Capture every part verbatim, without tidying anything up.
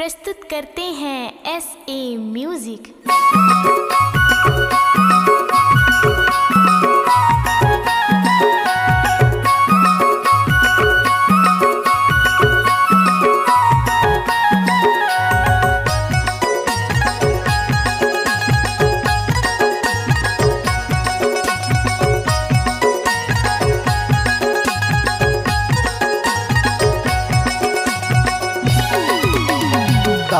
प्रस्तुत करते हैं एस.ए म्यूजिक।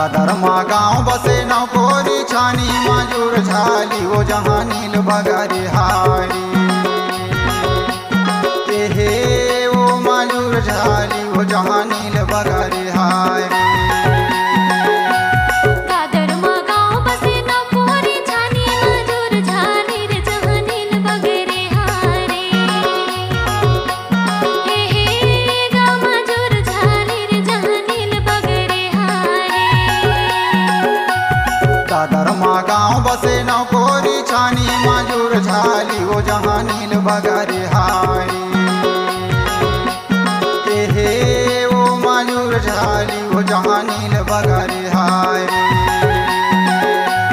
दादर माँ गाँव बसे नौकोरी छानी माजूर झाली वो जहाँ नील बगारी हारी हे वो माजूर झाली वो जहाँ नील बगारी हारी। दादर माँ गाँव बसे नौकोरी छानी माजूर झाली रे जहाँ नील बगारी हारी हे गा माजूर झाली रे जहाँ नील बगारी हारी। दादर माँ गाँव बसे नौकोरी छानी माजूर झाली वो जहाँ नील बगारी हारी हे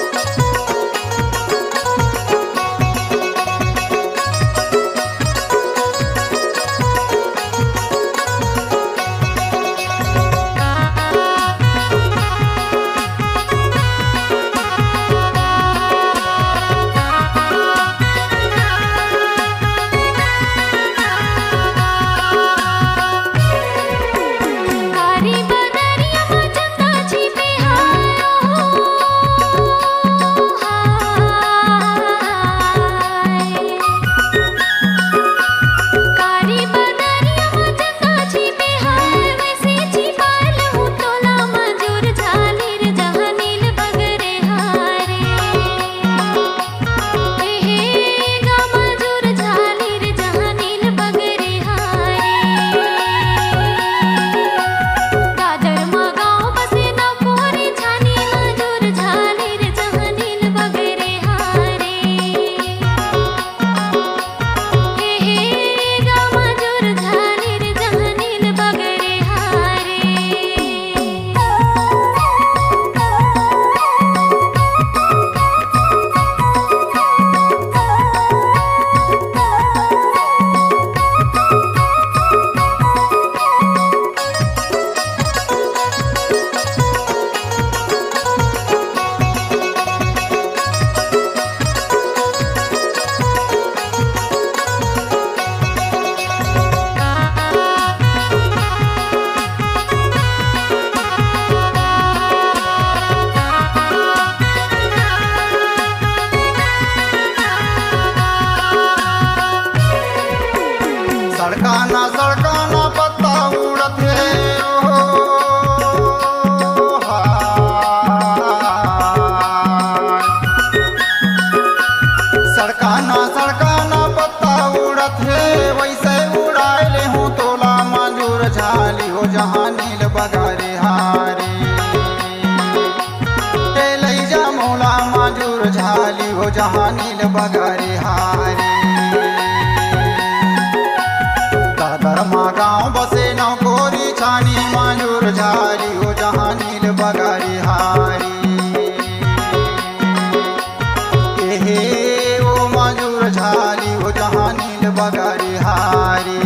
वो माजूर झाली वो जहाँ नील बगारी हारी। सड़काना सड़काना पत्ता उड़त है ओ सड़काना सड़काना पत्ता उड़त है वैसे उड़ाए ले हूँ तोला माजूर झाली हो जहाँ नील बगारे हारी ले जा मोला माजूर झाली हो जहाँ नील बगारे हारी। गाँव बसे नौकोरी छानी माजूर झाली हो जहाँ नील बगारी हारी हे वो माजूर झाली हो जहाँ नील बगारी हारी।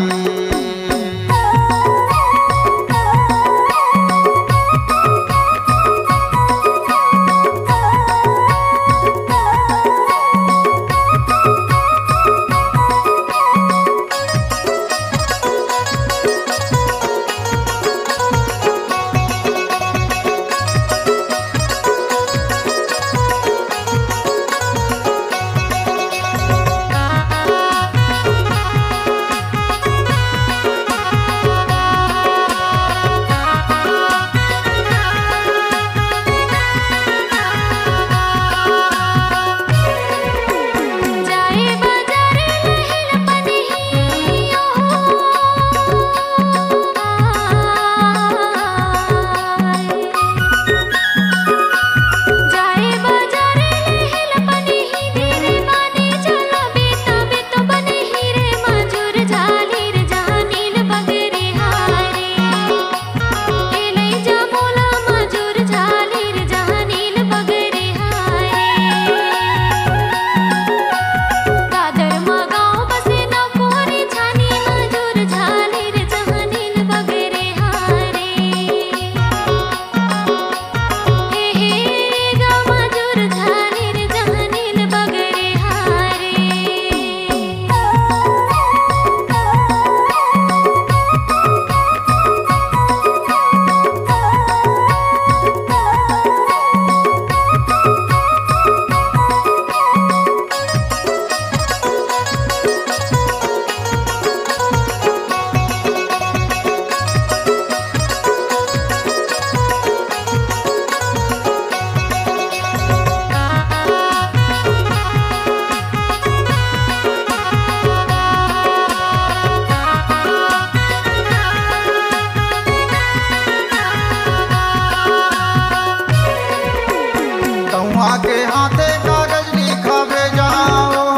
आके हाथे कागज लिखा भेजाओ।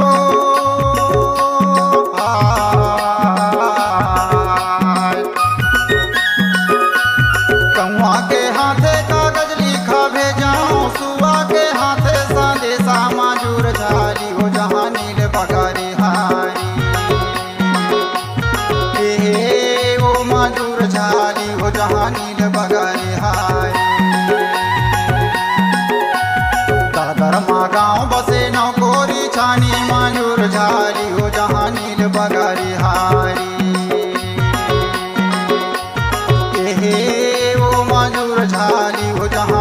कौआ के हाथे कागज लिखा भेजाओ, सुआ के हाथे संदेशा माजूर झारी हो जहाँ नील पगारी हारी। ए ओ माजूर झारी हो जहाँ नील पगारी हारी। गाँव बसे नौकोरी छानी मायूर झारी हो जहाँ नील बगारी हारी। ए ओ मायूर झारी हो जहाँ